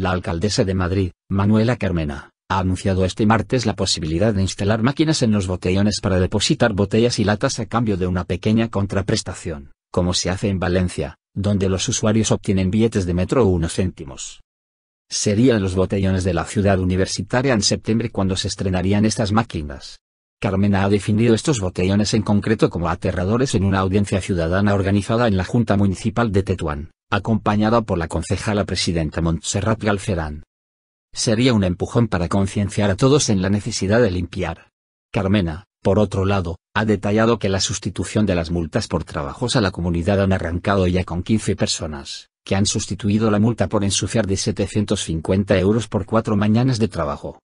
La alcaldesa de Madrid, Manuela Carmena, ha anunciado este martes la posibilidad de instalar máquinas en los botellones para depositar botellas y latas a cambio de una pequeña contraprestación, como se hace en Valencia, donde los usuarios obtienen billetes de metro o unos céntimos. Sería en los botellones de la ciudad universitaria en septiembre cuando se estrenarían estas máquinas. Carmena ha definido estos botellones en concreto como aterradores en una audiencia ciudadana organizada en la Junta Municipal de Tetuán, acompañada por la concejala presidenta Montserrat Galcerán. Sería un empujón para concienciar a todos en la necesidad de limpiar. Carmena, por otro lado, ha detallado que la sustitución de las multas por trabajos a la comunidad han arrancado ya con 15 personas, que han sustituido la multa por ensuciar de 750 euros por 4 mañanas de trabajo.